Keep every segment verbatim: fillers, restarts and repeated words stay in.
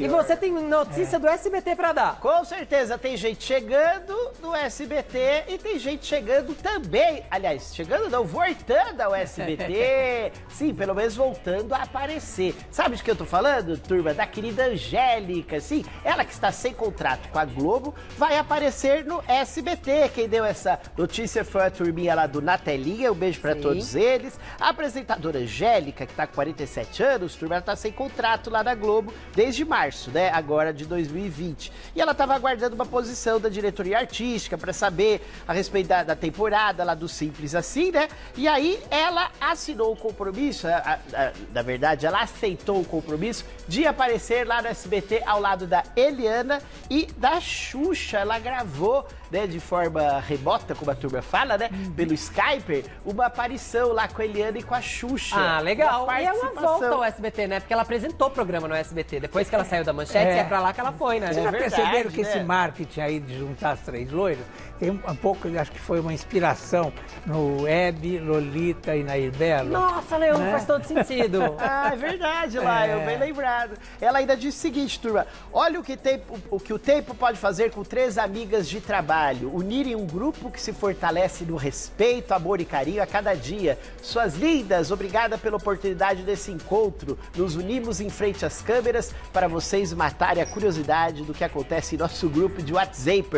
senhor. E você tem notícia é. do S B T pra dar? Com certeza, tem gente chegando do S B T e tem gente chegando também. Aliás, chegando não, voltando ao S B T. Sim, pelo menos voltando a aparecer. Sabe de que eu tô falando, turma? Da querida Angélica, sim. Ela que está sem contrato com a Globo vai aparecer no S B T. Quem deu essa notícia foi a turminha lá do Na Telinha. Um beijo pra sim. todos eles. A apresentadora Angélica, que tá com quarenta e sete anos, turma, ela tá sem contrato lá na Globo desde março, né? Agora de dois mil e vinte. E ela tava aguardando uma posição da diretoria artística pra saber a respeito da, da temporada lá do Simples Assim, né? E aí ela assinou o compromisso, a, a, a, na verdade, ela aceitou o compromisso de aparecer lá no S B T ao lado da Eliana e da Xuxa. Ela gravou, né, de forma remota, como a turma fala, né? Pelo Skype, uma aparição lá com a Eliana e com a Xuxa. Ah, legal. E ela volta ao S B T, né? Porque ela apresentou o programa no S B T. Depois que ela saiu da manchete, é, é pra lá que ela foi, né? Vocês já perceberam que esse marketing aí de juntar as três loiras, tem um pouco, acho que foi uma inspiração no Hebe, Lolita e na Ibella. Nossa, Leon, né? Faz todo sentido. Ah, é verdade, Laio, é. bem lembrado. Ela ainda disse o seguinte, turma, olha o que, tem, o, o que o tempo pode fazer com três amigas de trabalho, unirem um grupo que se fortalece no respeito, amor e carinho a cada dia. Suas lindas, obrigada pela oportunidade desse encontro. Nos unimos em frente às câmeras para vocês matarem a curiosidade do que acontece em nosso grupo de WhatsApp.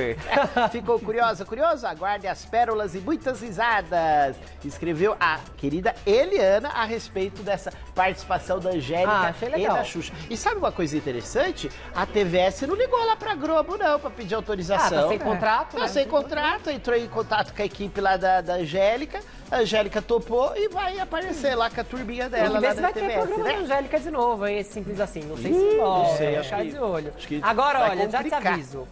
Ficou curiosa? Curioso? Aguarde as pérolas e muitas risadas. Escreveu a querida Eliana a respeito dessa participação da Angélica ah, e da Xuxa. E sabe uma coisa interessante? A T V S não ligou lá pra Globo, não, pra pedir autorização. Ah, tá sem contrato, é. Tá né? sem contrato, entrou em contato com a equipe lá da, da Angélica. A Angélica topou e vai aparecer lá com a turbinha dela. Vamos ver se vai ter programa da Angélica de novo, hein? Simples assim. Não sei se não. Não sei, acho que... Agora, olha, já te aviso.